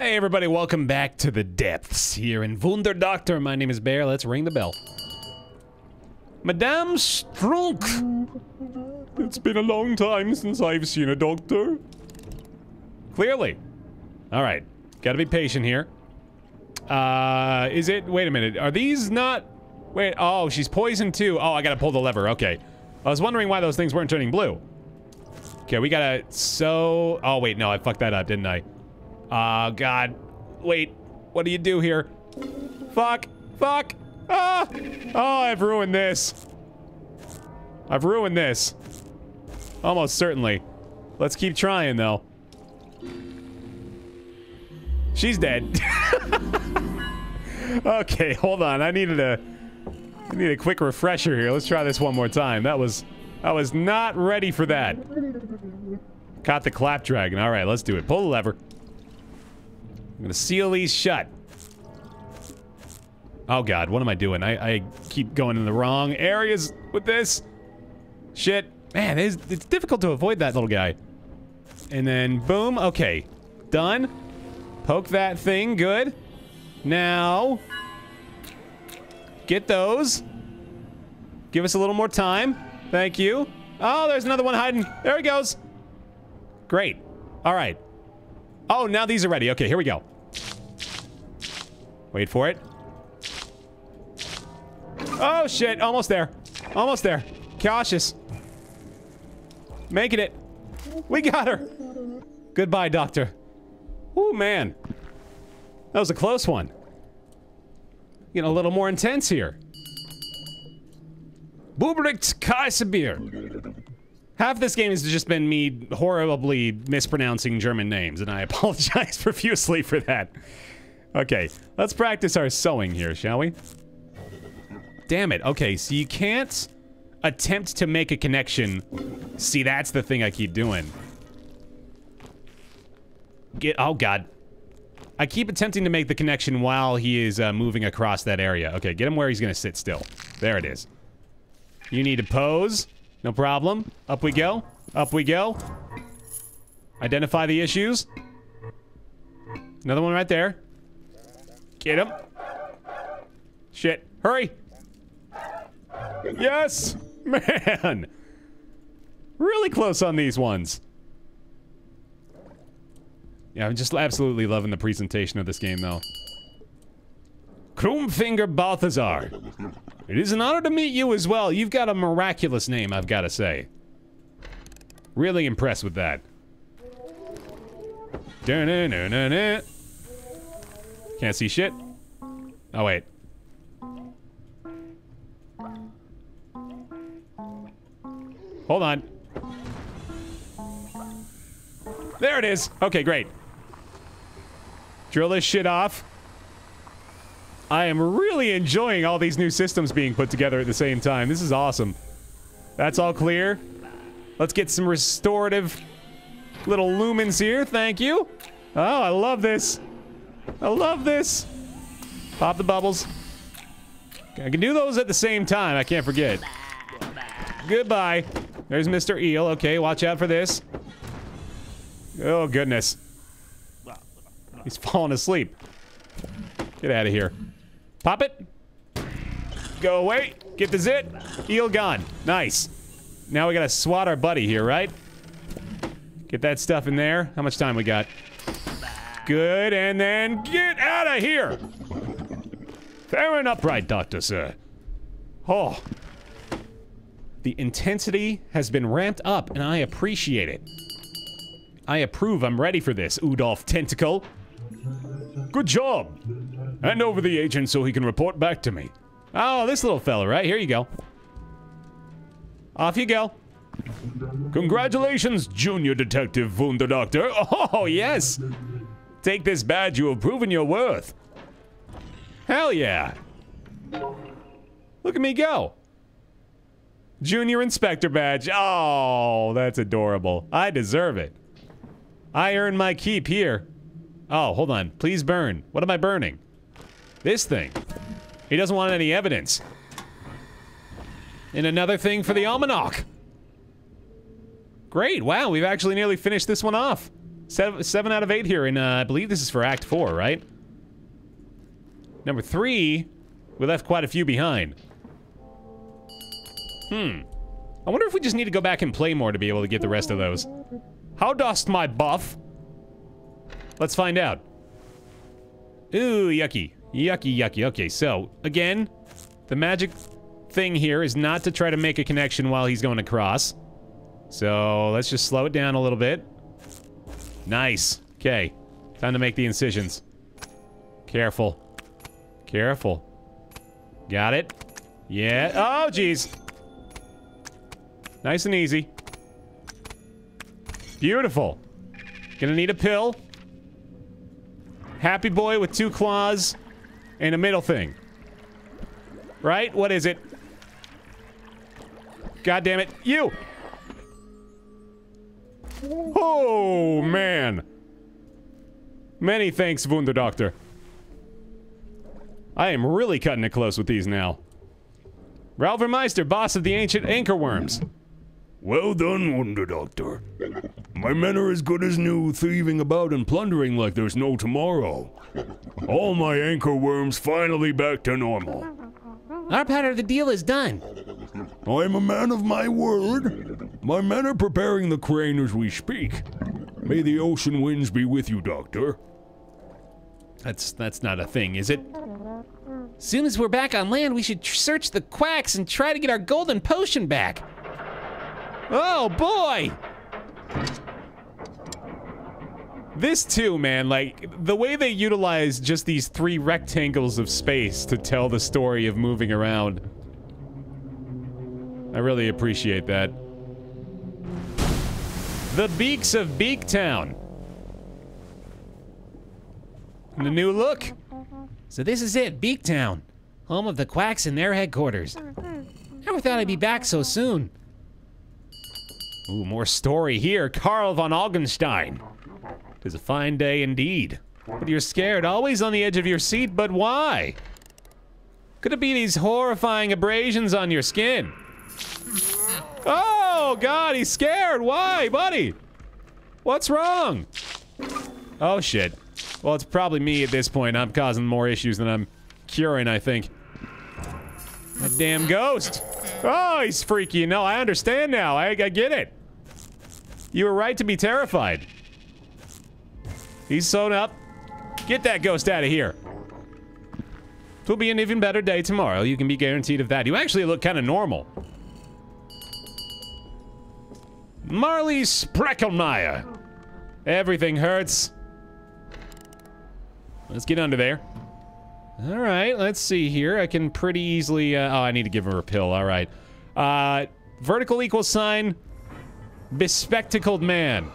Hey everybody, welcome back to the depths here in Wunderdoktor. My name is Bear. Let's ring the bell. Madame Strunk! It's been a long time since I've seen a doctor. Clearly. Alright. Gotta be patient here. Is it? Wait a minute. Are these not? Wait, oh, she's poisoned too. Oh, I gotta pull the lever. Okay. I was wondering why those things weren't turning blue. Okay, we gotta, so, oh wait, no, I fucked that up, didn't I? Oh, God. Wait. What do you do here? Fuck. Fuck. Ah! Oh, I've ruined this. I've ruined this. Almost certainly. Let's keep trying, though. She's dead. Okay, hold on. I need a quick refresher here. Let's try this one more time. I was not ready for that. Caught the clap dragon. All right, let's do it. Pull the lever. I'm gonna seal these shut. Oh God, what am I doing? I keep going in the wrong areas with this. Shit. Man, it's difficult to avoid that little guy. And then, boom. Okay. Done. Poke that thing. Good. Now. Get those. Give us a little more time. Thank you. Oh, there's another one hiding. There he goes. Great. All right. Oh, now these are ready. Okay, here we go. Wait for it. Oh, shit. Almost there. Almost there. Cautious. Making it. We got her. Goodbye, Doctor. Ooh, man. That was a close one. Getting a little more intense here. Bubricht Kaisabir. Half this game has just been me horribly mispronouncing German names, and I apologize profusely for that. Okay, let's practice our sewing here, shall we? Damn it. Okay, so you can't attempt to make a connection. See, that's the thing I keep doing. Get. Oh, God. I keep attempting to make the connection while he is moving across that area. Okay, get him where he's going to sit still. There it is. You need to pose. No problem. Up we go. Up we go. Identify the issues. Another one right there. Get him. Shit. Hurry. Yes! Man! Really close on these ones. Yeah, I'm just absolutely loving the presentation of this game, though. Coomfinger Balthazar. It is an honor to meet you as well. You've got a miraculous name, I've got to say. Really impressed with that. Dun-dun-dun-dun-dun. Can't see shit. Oh, wait. Hold on. There it is. Okay, great. Drill this shit off. I am really enjoying all these new systems being put together at the same time. This is awesome. That's all clear. Let's get some restorative little lumens here. Thank you. Oh, I love this. I love this. Pop the bubbles. I can do those at the same time. I can't forget. Goodbye. There's Mr. Eel. Okay, watch out for this. Oh, goodness. He's falling asleep. Get out of here. Pop it. Go away. Get the zit. Eel gone. Nice. Now we gotta swat our buddy here, right? Get that stuff in there. How much time we got? Good, and then get out of here! Fair and upright, Doctor, sir. Oh. The intensity has been ramped up, and I appreciate it. I approve. I'm ready for this, Udolf Tentacle. Good job. Hand over the agent so he can report back to me. Oh, this little fella, right? Here you go. Off you go. Congratulations, Junior Detective Wunderdoktor. Oh, yes. Take this badge. You have proven your worth. Hell yeah. Look at me go. Junior Inspector Badge. Oh, that's adorable. I deserve it. I earn my keep here. Oh, hold on. Please burn. What am I burning? This thing. He doesn't want any evidence. And another thing for the almanac. Great. Wow, we've actually nearly finished this one off. 7 out of 8 here, and I believe this is for Act 4, right? Number 3, we left quite a few behind. Hmm. I wonder if we just need to go back and play more to be able to get the rest of those. How dost my buff? Let's find out. Ooh, yucky. Yucky, yucky. Okay, so, again, the magic thing here is not to try to make a connection while he's going across. So, let's just slow it down a little bit. Nice. Okay. Time to make the incisions. Careful. Careful. Got it? Yeah. Oh, jeez. Nice and easy. Beautiful. Gonna need a pill. Happy boy with 2 claws and a middle thing. Right? What is it? God damn it. You! Oh, man. Many thanks, Wunderdoktor. I am really cutting it close with these now. Ralph Vermeister, boss of the ancient anchorworms. Well done, Wunderdoktor. My men are as good as new, thieving about and plundering like there's no tomorrow. All my anchorworms finally back to normal. Our part of the deal is done. I'm a man of my word. My men are preparing the crane as we speak. May the ocean winds be with you, Doctor. That's not a thing, is it? Soon as we're back on land, we should search the quacks and try to get our golden potion back. Oh, boy! This too, man, like, the way they utilize just these 3 rectangles of space to tell the story of moving around. I really appreciate that. The Beaks of Beak Town. And a new look. So this is it, Beak Town. Home of the quacks and their headquarters. Never thought I'd be back so soon. Ooh, more story here. Karl von Algenstein. Tis a fine day indeed. But you're scared, always on the edge of your seat, but why? Could it be these horrifying abrasions on your skin? Oh, God, he's scared. Why, buddy? What's wrong? Oh, shit. Well, it's probably me at this point. I'm causing more issues than I'm curing, I think. That damn ghost. Oh, he's freaky. No, I understand now. I get it. You were right to be terrified. He's sewn up. Get that ghost out of here. It'll be an even better day tomorrow. You can be guaranteed of that. You actually look kind of normal. Marley Spreckelmeyer. Everything hurts. Let's get under there. All right, let's see here. I can pretty easily... oh, I need to give her a pill. All right. Vertical equals sign. Bespectacled man.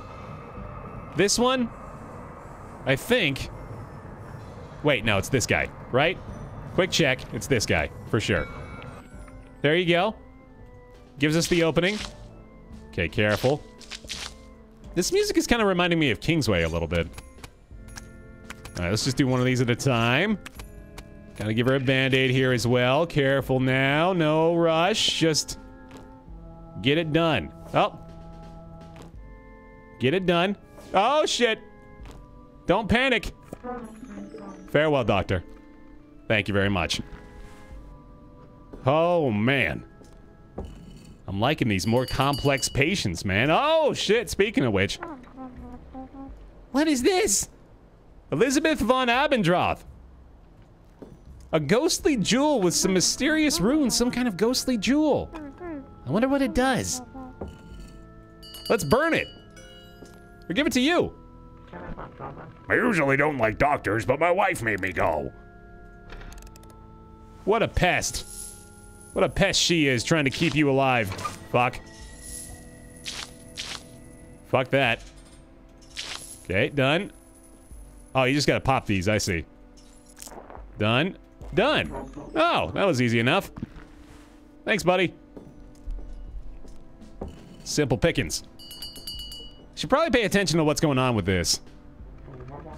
This one? I think... Wait, no, it's this guy, right? Quick check. It's this guy, for sure. There you go. Gives us the opening. Okay, careful. This music is kind of reminding me of Kingsway a little bit. All right, let's just do one of these at a time. Gotta give her a band-aid here as well. Careful now. No rush. Just get it done. Oh. Get it done. Oh, shit. Don't panic. Farewell, Doctor. Thank you very much. Oh, man. I'm liking these more complex patients, man. Oh, shit. Speaking of which. What is this? Elizabeth von Abendroth. A ghostly jewel with some mysterious runes, some kind of ghostly jewel. I wonder what it does. Let's burn it. Or give it to you. I usually don't like doctors, but my wife made me go. What a pest. What a pest she is, trying to keep you alive. Fuck. Fuck that. Okay, done. Oh, you just gotta pop these, I see. Done. Done. Oh, that was easy enough. Thanks, buddy. Simple pickings. Should probably pay attention to what's going on with this.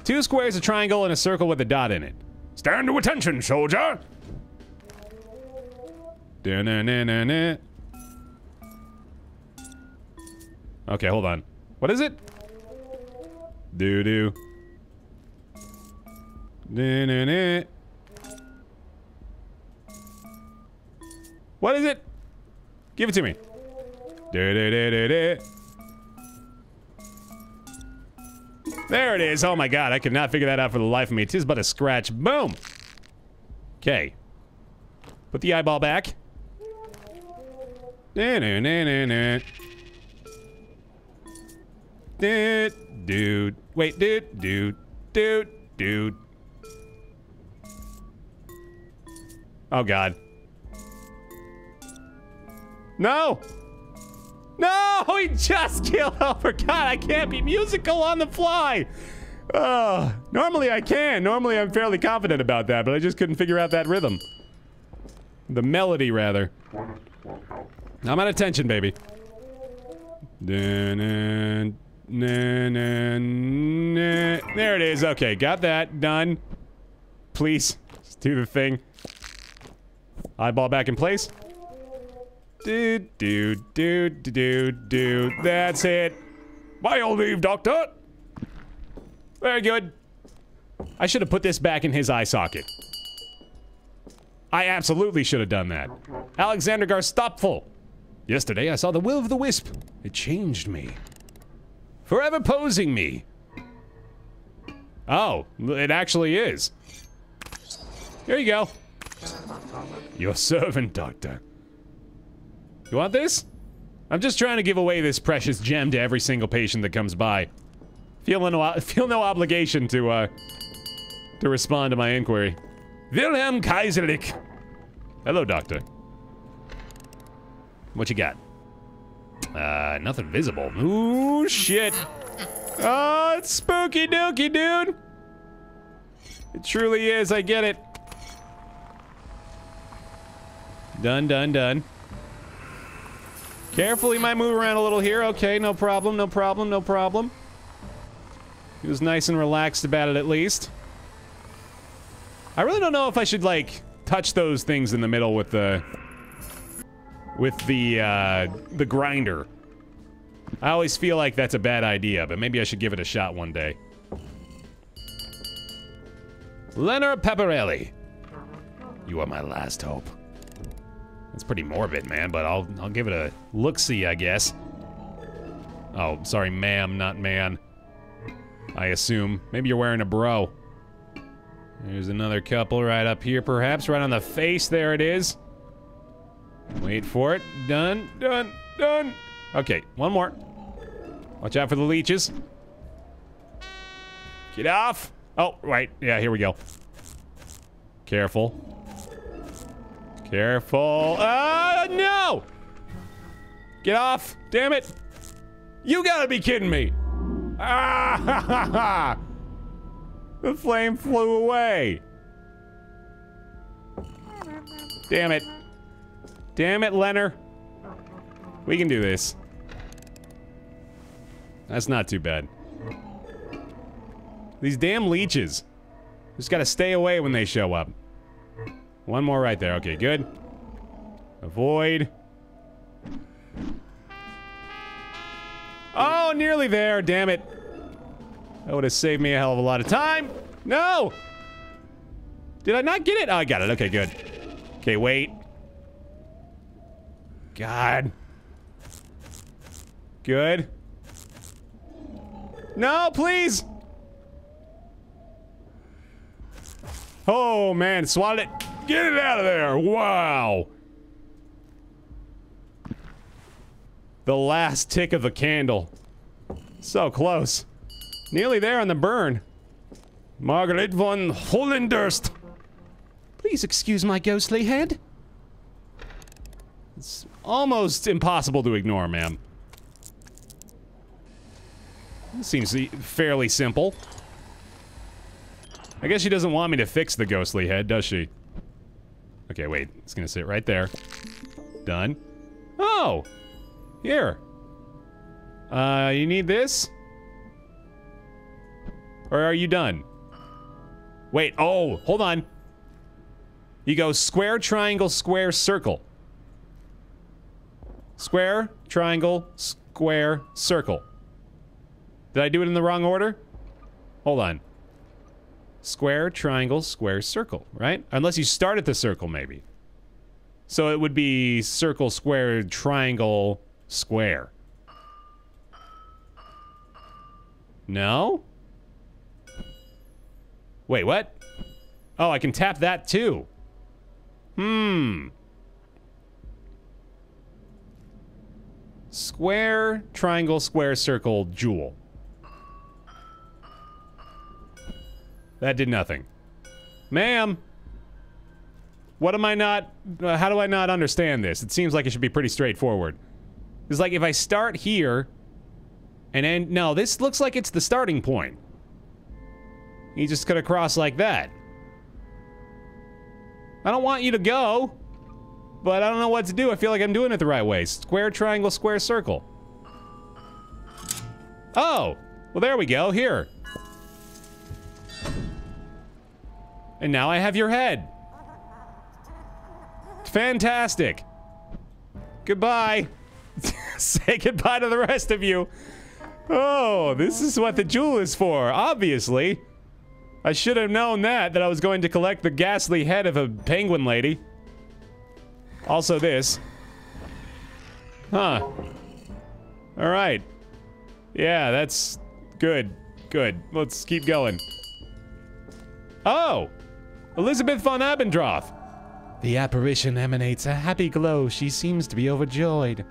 2 squares, a triangle, and a circle with a dot in it. Stand to attention, soldier! Da-na-na-na-na. Okay, hold on. What is it? Doo-doo. Doo-doo-doo. What is it? Give it to me. Doo-doo-doo-doo-doo. There it is. Oh my god, I could not figure that out for the life of me. Tis but a scratch. Boom! Okay. Put the eyeball back. Dude. Wait, dude. Oh god. No! No! He just killed over. God, I can't be musical on the fly! Normally I can. Normally I'm fairly confident about that, but I just couldn't figure out that rhythm. The melody, rather. I'm out of tension, baby. There it is. Okay, got that. Done. Please, just do the thing. Eyeball back in place. Do. That's it. By all leave, Doctor. Very good. I should have put this back in his eye socket. I absolutely should have done that. Alexander Garstopful. Yesterday, I saw the Will of the Wisp. It changed me. Forever posing me. Oh, it actually is. Here you go. Your servant, Doctor. You want this? I'm just trying to give away this precious gem to every single patient that comes by. Feel no obligation to respond to my inquiry. Wilhelm Kaiserlich. Hello, Doctor. What you got? Nothing visible. Ooh, shit. Oh, it's spooky dooky, dude. It truly is. I get it. Done. Carefully, might move around a little here. Okay, no problem. He was nice and relaxed about it, at least. I really don't know if I should, like, touch those things in the middle with the... the grinder. I always feel like that's a bad idea, but maybe I should give it a shot one day. Leonard Pepperelli. You are my last hope. That's pretty morbid, man, but I'll give it a look-see, I guess. Oh, sorry, ma'am, not man. I assume. Maybe you're wearing a bro. There's another couple right up here, perhaps. Right on the face. There it is. Wait for it. Done. Okay, one more. Watch out for the leeches. Get off. Oh, right. Yeah, here we go. Careful. No! Get off. Damn it. You gotta be kidding me. Ah, ha, ha, ha. The flame flew away. Damn it, Leonard. We can do this. That's not too bad. These damn leeches. Just gotta stay away when they show up. One more right there. Okay, good. Avoid. Oh, nearly there. Damn it. That would have saved me a hell of a lot of time. No! Did I not get it? Oh, I got it. Okay, good. Okay, wait. God. Good. No, please! Oh, man. Swatted it. Get it out of there. Wow. The last tick of the candle. So close. Nearly there on the burn. Margaret von Hollendurst. Please excuse my ghostly head. It's almost impossible to ignore, ma'am. Seems fairly simple. I guess she doesn't want me to fix the ghostly head, does she? Okay, wait. It's gonna sit right there. Done. Oh! Here. You need this? Or are you done? Wait, oh, hold on. You go square, triangle, square, circle. Square, triangle, square, circle. Did I do it in the wrong order? Hold on. Square, triangle, square, circle, right? Unless you start at the circle, maybe. So it would be circle, square, triangle, square. No? Wait, what? Oh, I can tap that too. Hmm. Square, triangle, square, circle, jewel. That did nothing. Ma'am! What am I not... how do I not understand this? It seems like it should be pretty straightforward. It's like if I start here... and then... no, this looks like it's the starting point. You just gotta cross like that. I don't want you to go, but I don't know what to do. I feel like I'm doing it the right way. Square, triangle, square, circle. Oh! Well, there we go. Here. And now I have your head. Fantastic. Goodbye. Say goodbye to the rest of you. Oh, this is what the jewel is for, obviously. I should have known that I was going to collect the ghastly head of a penguin lady. Also this. Huh. Alright. Yeah, that's good. Good. Let's keep going. Oh! Elizabeth von Abendroth. The apparition emanates a happy glow. She seems to be overjoyed.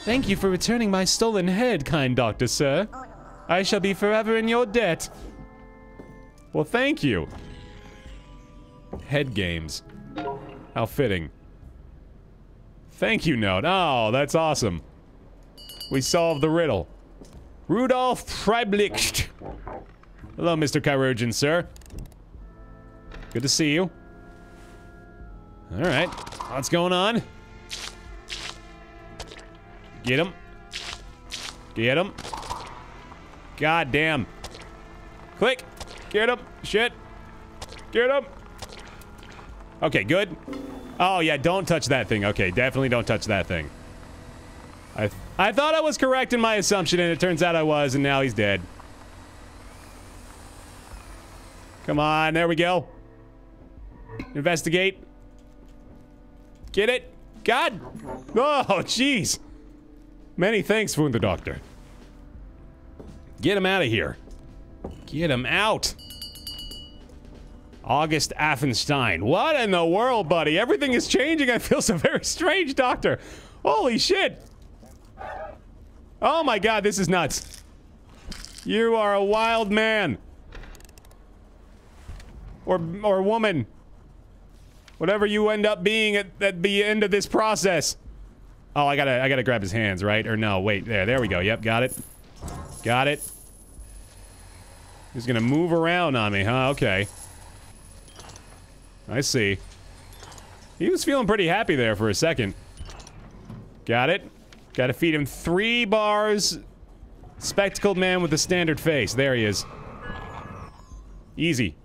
Thank you for returning my stolen head, kind doctor, sir. I shall be forever in your debt. Well, thank you. Head games. How fitting. Thank you note. Oh, that's awesome. We solved the riddle. Rudolf Freiblicht. Hello, Mr. Chirurgeon, sir. Good to see you. Alright. What's going on? Get him. Get him. God damn. Click. Get him. Shit. Get him. Okay, good. Oh, yeah, don't touch that thing. Okay, definitely don't touch that thing. I thought I was correct in my assumption, and it turns out I was, and now he's dead. Come on, there we go. Investigate. Get it? God! Oh, jeez! Many thanks, Wunderdoktor. Get him out of here. Get him out! August Affenstein. What in the world, buddy? Everything is changing. I feel so very strange, Doctor. Holy shit! Oh my god, this is nuts. You are a wild man. Or woman. Whatever you end up being at the end of this process. Oh, I gotta grab his hands, right? Or no, wait, there we go. Yep, got it. Got it. He's gonna move around on me, huh? Okay. I see. He was feeling pretty happy there for a second. Got it. Gotta feed him 3 bars. Spectacled man with a standard face. There he is. Easy.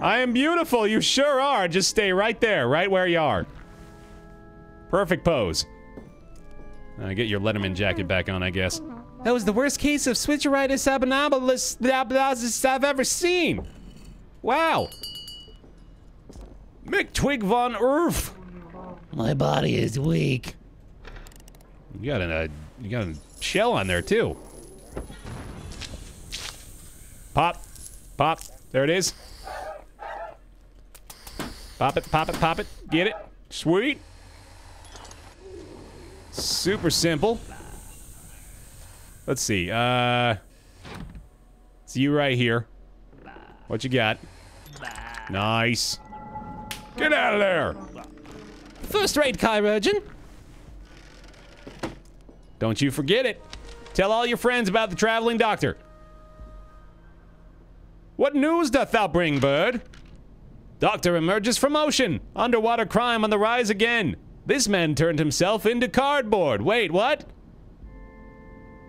I am beautiful, you sure are. Just stay right there, right where you are. Perfect pose. Get your Letterman jacket back on, I guess. That was the worst case of switcheritis abominalis I've ever seen. Wow. McTwig von Urf. My body is weak. You got a shell on there too. Pop. Pop. There it is. Pop it, pop it, pop it. Get it. Sweet. Super simple. Let's see. It's you right here. What you got? Nice. Get out of there. First-rate chirurgeon. Don't you forget it. Tell all your friends about the traveling doctor. What news doth thou bring, bird? Doctor emerges from ocean. Underwater crime on the rise again. This man turned himself into cardboard. Wait, what?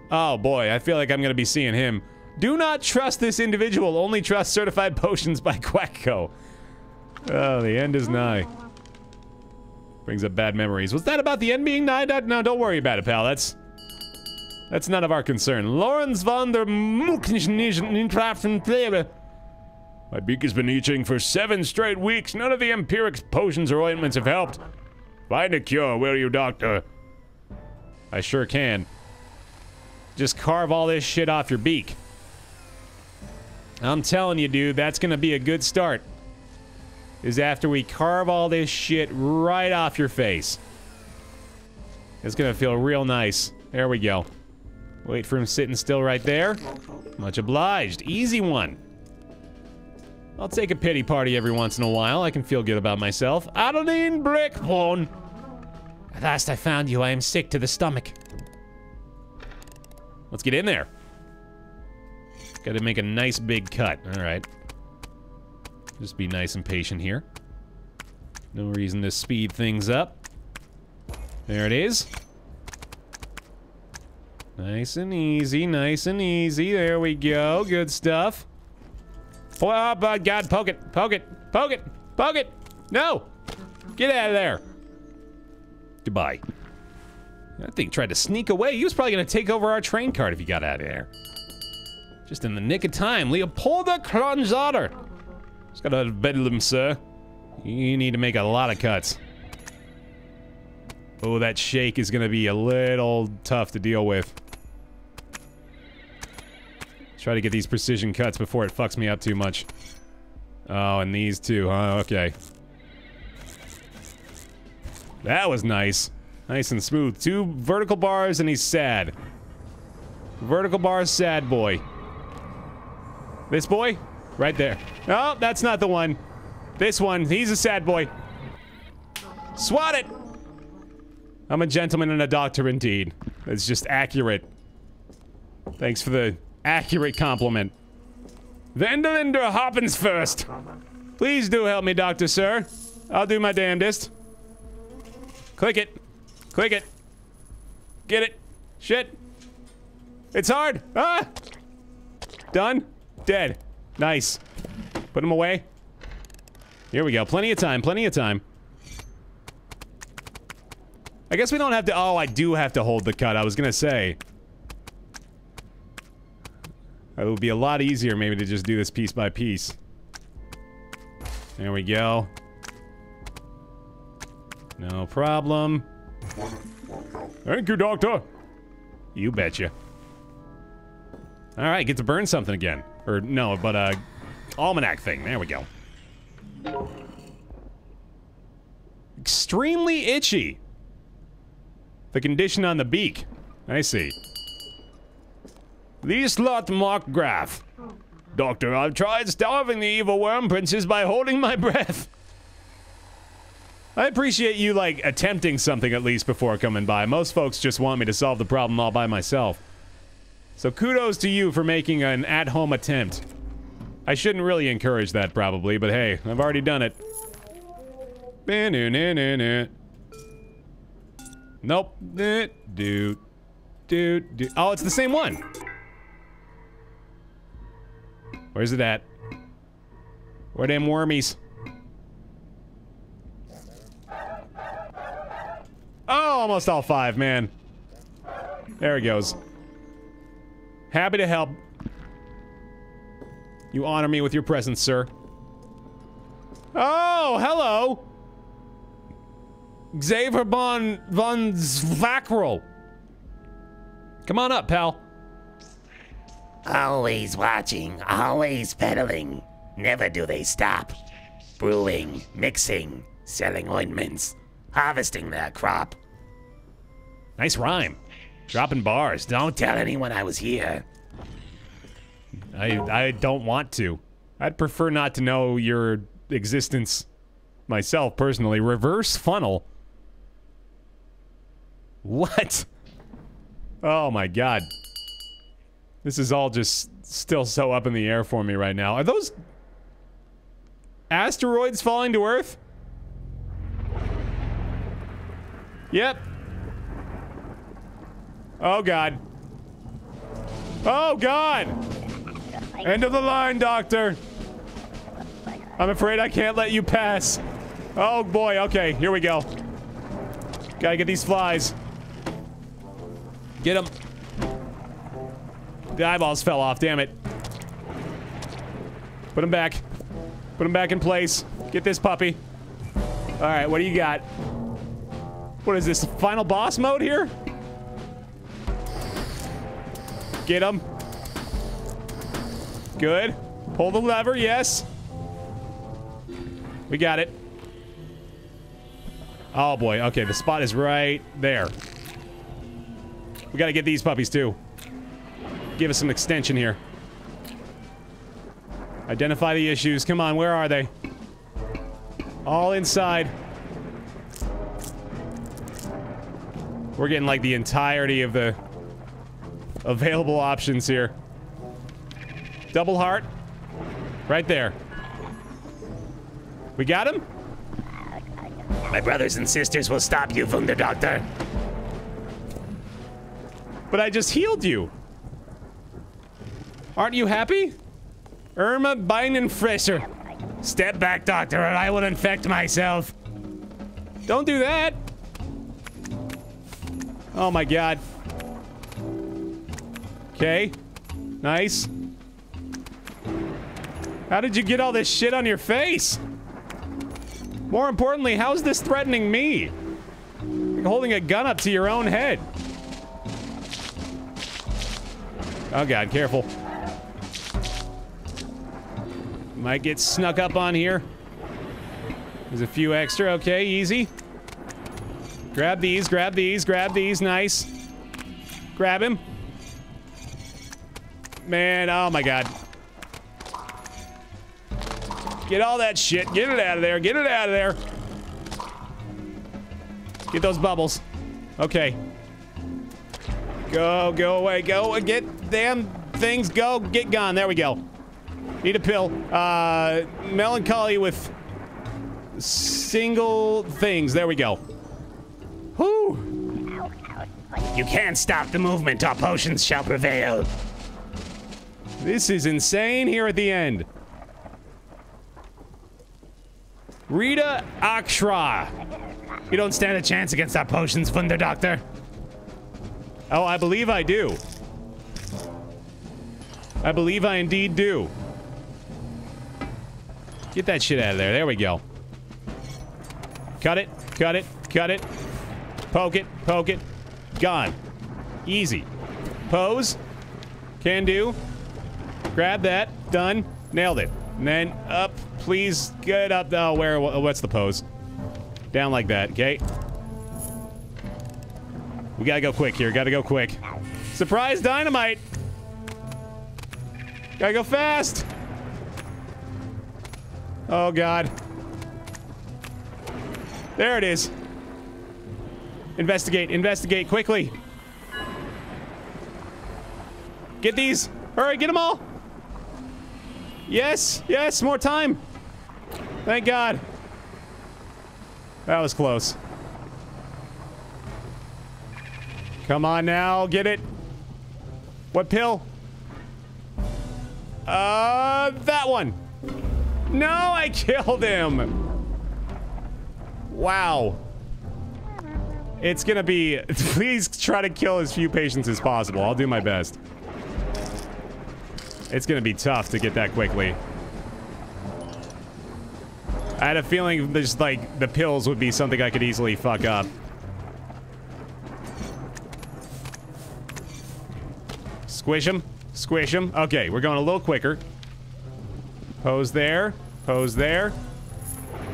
Oh boy, I feel like I'm gonna be seeing him. Do not trust this individual. Only trust certified potions by Quacko. Oh, the end is nigh. Brings up bad memories. Was that about the end being nigh? No, don't worry about it, pal. That's That's none of our concern. Lorenz von der Mucknischen. My beak has been itching for 7 straight weeks. None of the empirics, potions, or ointments have helped. Find a cure, will you, doctor? I sure can. Just carve all this shit off your beak. I'm telling you, dude, that's gonna be a good start. Is after we carve all this shit right off your face. It's gonna feel real nice. There we go. Wait for him sitting still right there. Much obliged. Easy one. I'll take a pity party every once in a while. I can feel good about myself. Adeline Brickhorn! At last I found you. I am sick to the stomach. Let's get in there. Gotta make a nice big cut. Alright. Just be nice and patient here. No reason to speed things up. There it is. Nice and easy, nice and easy. There we go. Good stuff. Oh, by God, poke it, poke it, poke it, poke it. No! Get out of there. Goodbye. That thing tried to sneak away. He was probably going to take over our train cart if he got out of there. Just in the nick of time. Leopolda Klonsater. Just got out of bedlam, sir. You need to make a lot of cuts. Oh, that shake is going to be a little tough to deal with. Let's try to get these precision cuts before it fucks me up too much. Oh, and these two, huh? Okay. That was nice. Nice and smooth. 2 vertical bars and he's sad. Vertical bars, sad boy. This boy? Right there. Oh, that's not the one. This one. He's a sad boy. Swat it! I'm a gentleman and a doctor indeed. It's just accurate. Thanks for the accurate compliment. Vendelinder happens first. Please do help me, doctor, sir. I'll do my damnedest. Click it. Click it. Get it. Shit. It's hard. Ah! Done. Dead. Nice. Put him away. Here we go. Plenty of time. Plenty of time. I guess we don't have to... Oh, I do have to hold the cut. I was gonna say. It would be a lot easier maybe to just do this piece by piece. There we go. No problem. Thank you, doctor. You betcha. Alright, get to burn something again. Or, no, but almanac thing. There we go. Extremely itchy. The condition on the beak. I see. Lysalot Markgraf. Doctor, I've tried starving the evil worm princes by holding my breath. I appreciate you, like, attempting something at least before coming by. Most folks just want me to solve the problem all by myself. So kudos to you for making an at-home attempt. I shouldn't really encourage that probably, but hey, I've already done it. Nope. Oh, it's the same one. Where's it at? Where them wormies? Oh, almost all 5, man. There he goes. Happy to help. You honor me with your presence, sir. Oh, hello! Xaver von Zvakrel. Come on up, pal. Always watching, always peddling. Never do they stop. Brewing, mixing, selling ointments, harvesting their crop. Nice rhyme. Dropping bars. Don't tell anyone I was here. I don't want to. I'd prefer not to know your existence myself, personally. Reverse funnel. What? Oh my God. This is all just still so up in the air for me right now. Are those asteroids falling to Earth? Yep. Oh God. Oh God! End of the line, doctor. I'm afraid I can't let you pass. Oh boy, okay, here we go. Gotta get these flies. Get them. The eyeballs fell off, damn it. Put him back. Put him back in place. Get this puppy. Alright, what do you got? What is this, final boss mode here? Get him. Good. Pull the lever, yes. We got it. Oh boy, okay, the spot is right there. We gotta get these puppies too. Give us some extension here. Identify the issues. Come on, where are they? All inside. We're getting like the entirety of the available options here. Double heart. Right there. We got him? My brothers and sisters will stop you, Wunderdoktor. But I just healed you. Aren't you happy? Irma Bynum Fresher. Step back, Doctor, or I will infect myself. Don't do that. Oh my god. Okay. Nice. How did you get all this shit on your face? More importantly, how's this threatening me? Like holding a gun up to your own head. Oh god, careful. Might get snuck up on here. There's a few extra. Okay, easy. Grab these, grab these, grab these. Nice. Grab him. Man, oh my god. Get all that shit. Get it out of there. Get it out of there. Get those bubbles. Okay. Go, go away. Go and get damn things. Go, get gone. There we go. Need a pill. Melancholy with single things. There we go. Whoo! You can't stop the movement. Our potions shall prevail. This is insane here at the end. Rita Akshra. You don't stand a chance against our potions, Wunderdoktor. Oh, I believe I do. I believe I indeed do. Get that shit out of there. There we go. Cut it. Cut it. Cut it. Poke it. Poke it. Gone. Easy. Pose. Can do. Grab that. Done. Nailed it. And then up. Please get up. Oh, where? What's the pose? Down like that. Okay. We gotta go quick here. Gotta go quick. Surprise dynamite. Gotta go fast. Oh, God. There it is. Investigate. Investigate quickly. Get these. Hurry, get them all. Yes. Yes. More time. Thank God. That was close. Come on now. Get it. What pill? That one. No, I killed him. Wow. It's gonna be... Please try to kill as few patients as possible. I'll do my best. It's gonna be tough to get that quickly. I had a feeling there's like the pills would be something I could easily fuck up. Squish him. Squish him. Okay, we're going a little quicker. Pose there. Pose there.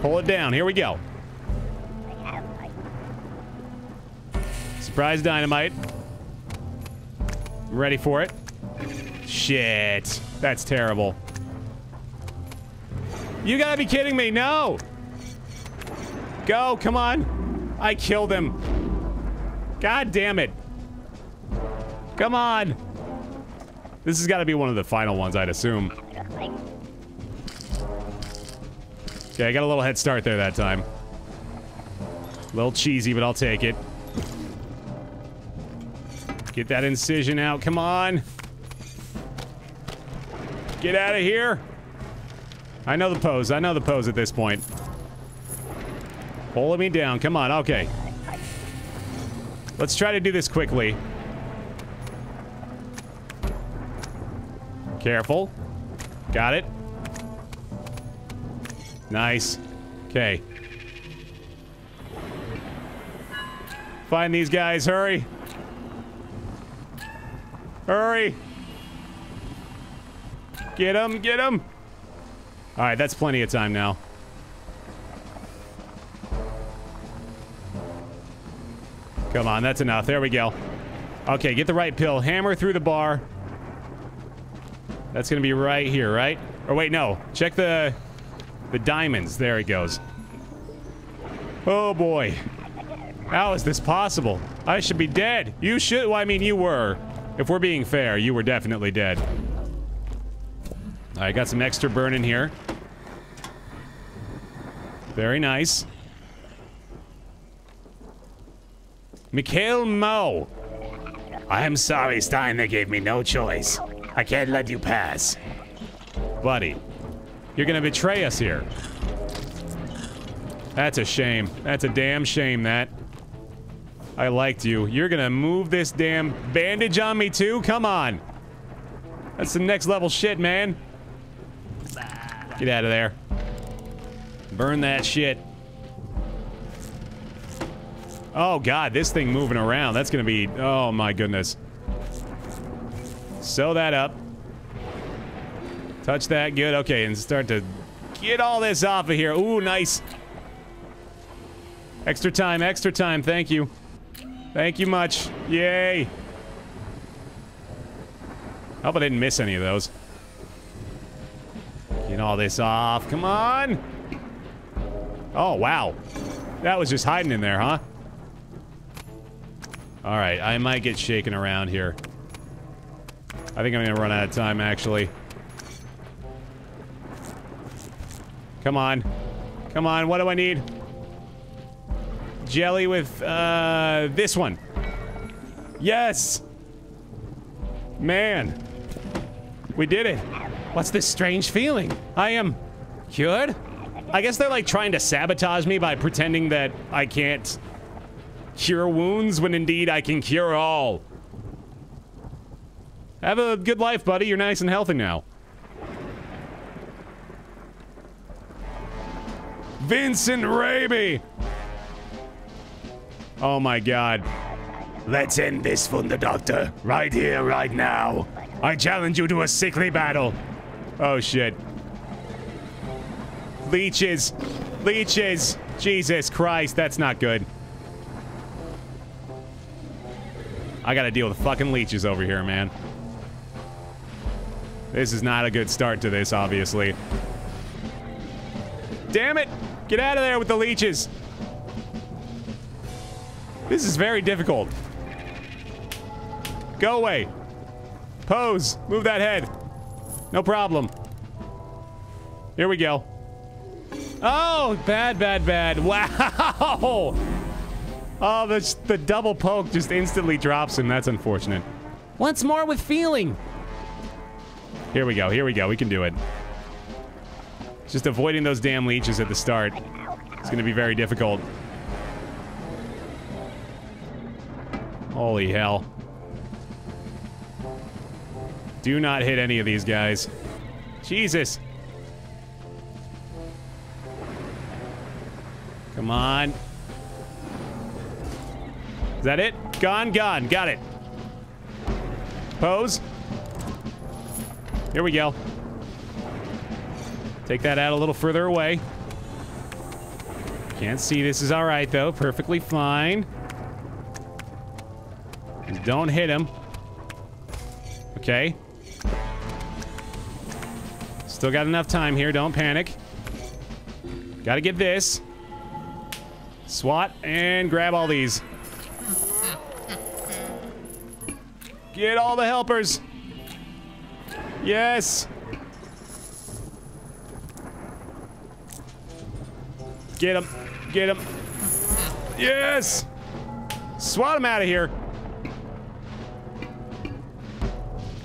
Pull it down. Here we go. Surprise dynamite. I'm ready for it. Shit. That's terrible. You gotta be kidding me. No. Go. Come on. I killed him. God damn it. Come on. This has got to be one of the final ones, I'd assume. Okay, I got a little head start there that time. A little cheesy, but I'll take it. Get that incision out. Come on. Get out of here. I know the pose. I know the pose at this point. Pulling me down. Come on. Okay. Let's try to do this quickly. Careful. Got it. Nice. Okay. Find these guys. Hurry. Hurry. Get them. Get them. All right. That's plenty of time now. Come on. That's enough. There we go. Okay. Get the right pill. Hammer through the bar. That's going to be right here, right? Or wait, no. Check the diamonds. There it goes. Oh, boy. How is this possible? I should be dead. You should. Well, I mean, you were. If we're being fair, you were definitely dead. All right, got some extra burn in here. Very nice. Mikhail Mo. I am sorry, Stein. They gave me no choice. I can't let you pass. Buddy, you're going to betray us here. That's a shame. That's a damn shame, that. I liked you. You're going to move this damn bandage on me, too? Come on. That's some next level shit, man. Get out of there. Burn that shit. Oh, God. This thing moving around. That's going to be... Oh, my goodness. Sew that up. Touch that. Good. Okay, and start to get all this off of here. Ooh, nice. Extra time. Extra time. Thank you. Thank you much. Yay. I hope I didn't miss any of those. Get all this off. Come on. Oh, wow. That was just hiding in there, huh? All right. I might get shaken around here. I think I'm going to run out of time, actually. Come on. Come on. What do I need? Jelly with this one. Yes, man, we did it. What's this strange feeling? I am cured. I guess they're like trying to sabotage me by pretending that I can't cure wounds when indeed I can cure all. Have a good life, buddy. You're nice and healthy now. Vincent Raby. Oh my God. Let's end this, Wunderdoktor. Right here, right now. I challenge you to a sickly battle. Oh shit. Leeches. Leeches. Jesus Christ, that's not good. I gotta deal with fucking leeches over here, man. This is not a good start to this, obviously. Damn it! Get out of there with the leeches! This is very difficult. Go away. Pose. Move that head. No problem. Here we go. Oh, bad, bad, bad. Wow. Oh, the double poke just instantly drops him. That's unfortunate. Once more with feeling. Here we go. Here we go. We can do it. Just avoiding those damn leeches at the start. It's going to be very difficult. Holy hell. Do not hit any of these guys. Jesus. Come on. Is that it? Gone, gone. Got it. Pose. Here we go. Take that out a little further away. Can't see. This is all right, though. Perfectly fine. Don't hit him. Okay. Still got enough time here. Don't panic. Gotta get this. SWAT and grab all these. Get all the helpers. Yes. Get him. Get him. Yes. SWAT him out of here.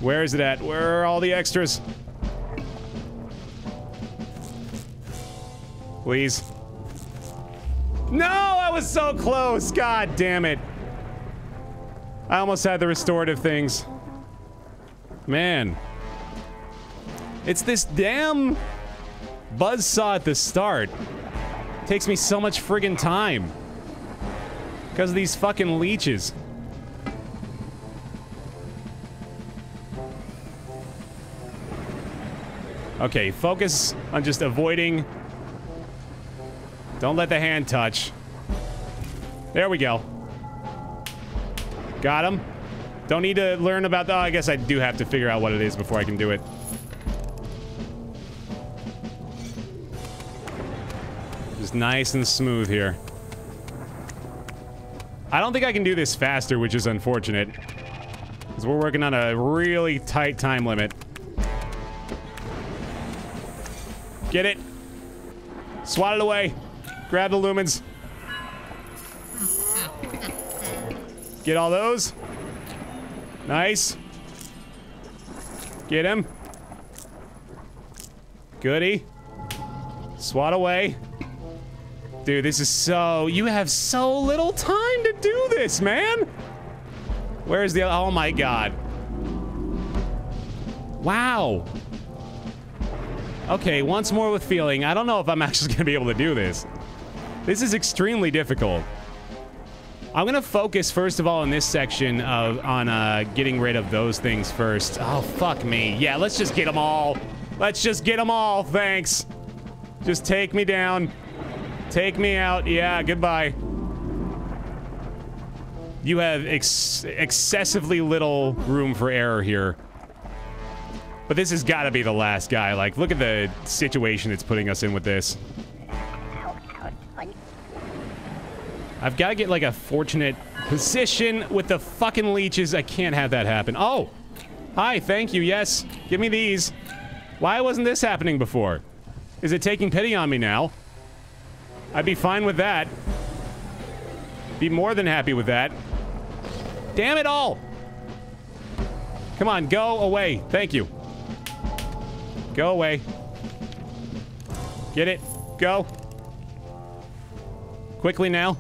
Where is it at? Where are all the extras? Please. No, I was so close. God damn it. I almost had the restorative things. Man. It's this damn buzzsaw at the start. Takes me so much friggin' time. Because of these fucking leeches. Okay, focus on just avoiding. Don't let the hand touch. There we go. Got him. Don't need to learn about the... Oh, I guess I do have to figure out what it is before I can do it. Just nice and smooth here. I don't think I can do this faster, which is unfortunate. Because we're working on a really tight time limit. Get it. Swat it away. Grab the lumens. Get all those. Nice. Get him. Goody. Swat away. Dude, this is so... You have so little time to do this, man! Where's the... Oh my god. Wow. Okay, once more with feeling. I don't know if I'm actually going to be able to do this. This is extremely difficult. I'm going to focus, first of all, in this section on getting rid of those things first. Oh, fuck me. Yeah, let's just get them all. Let's just get them all, thanks. Just take me down. Take me out. Yeah, goodbye. You have excessively little room for error here. But this has got to be the last guy. Like, look at the situation it's putting us in with this. I've got to get, like, a fortunate position with the fucking leeches. I can't have that happen. Oh! Hi, thank you, yes. Give me these. Why wasn't this happening before? Is it taking pity on me now? I'd be fine with that. Be more than happy with that. Damn it all! Come on, go away. Thank you. Go away. Get it. Go. Quickly now.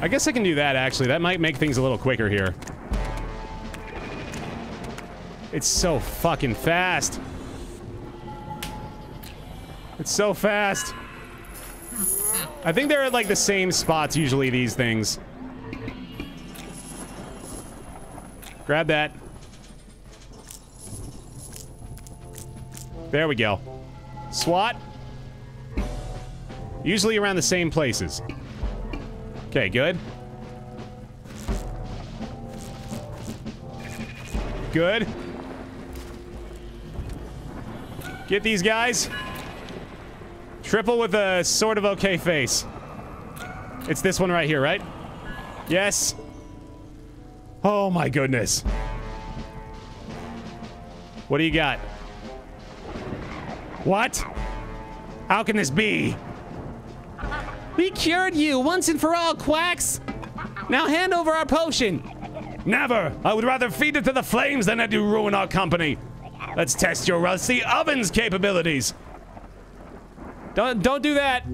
I guess I can do that, actually. That might make things a little quicker here. It's so fucking fast. It's so fast. I think they're at, like, the same spots, usually, these things. Grab that. There we go. SWAT. Usually around the same places. Okay, good. Good. Get these guys. Triple with a sort of okay face. It's this one right here, right? Yes. Oh my goodness. What do you got? What? How can this be? We cured you once and for all, quacks. Now hand over our potion. Never. I would rather feed it to the flames than I do ruin our company. Let's test your rusty oven's capabilities. Don't do that.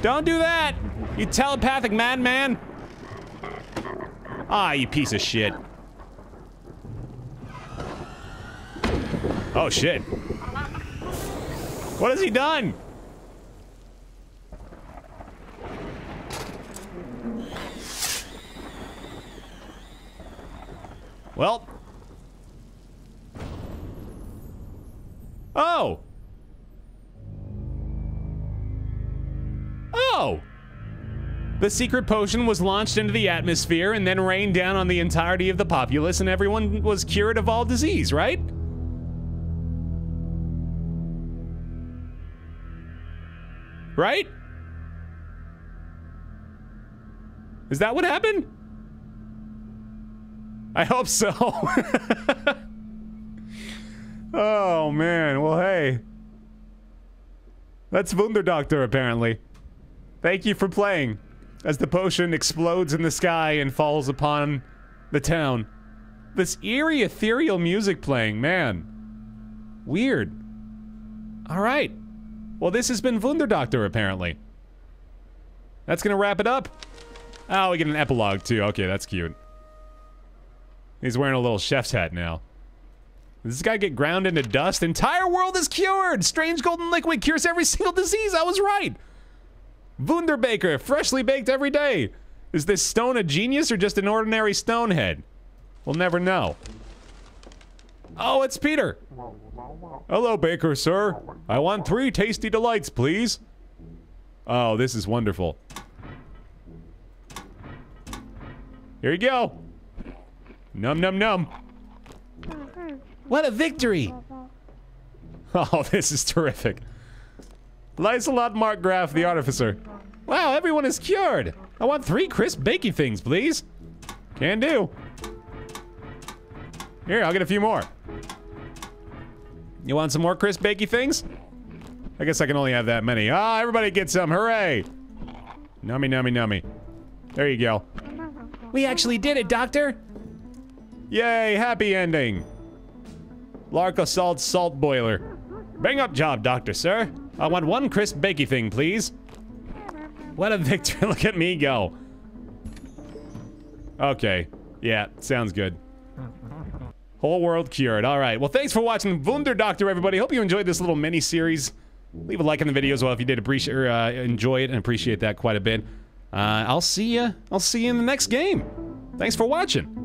Don't do that. You telepathic madman. Ah, you piece of shit. Oh, shit. What has he done? Well. Oh. Oh! The secret potion was launched into the atmosphere and then rained down on the entirety of the populace, and everyone was cured of all disease, right? Right? Is that what happened? I hope so. Oh, man. Well, hey. That's Wunderdoktor, apparently. Thank you for playing. As the potion explodes in the sky and falls upon the town. This eerie ethereal music playing, man. Weird. Alright. Well, this has been Wunderdoktor, apparently. That's gonna wrap it up. Oh, we get an epilogue, too. Okay, that's cute. He's wearing a little chef's hat now. Does this guy get ground into dust? Entire world is cured! Strange golden liquid cures every single disease! I was right! Wunderbaker, freshly baked every day! Is this stone a genius or just an ordinary stonehead? We'll never know. Oh, it's Peter! Hello, baker, sir. I want 3 tasty delights, please. Oh, this is wonderful. Here you go. Num, num, num. What a victory! Oh, this is terrific. Lysalot Markgraf, the artificer. Wow, everyone is cured. I want 3 crisp baking things, please. Can do. Here, I'll get a few more. You want some more crisp bakey things? I guess I can only have that many. Ah, everybody get some, hooray! Nummy, nummy, nummy. There you go. We actually did it, Doctor! Yay, happy ending! Larka salt salt boiler. Bang up job, Doctor, sir. I want 1 crisp bakey thing, please. What a victory, look at me go. Okay, yeah, sounds good. Whole world cured. All right. Well, thanks for watching Wunderdoktor, everybody. Hope you enjoyed this little mini-series. Leave a like on the video as well if you did appreciate or, enjoy it and appreciate that quite a bit. I'll see you in the next game. Thanks for watching.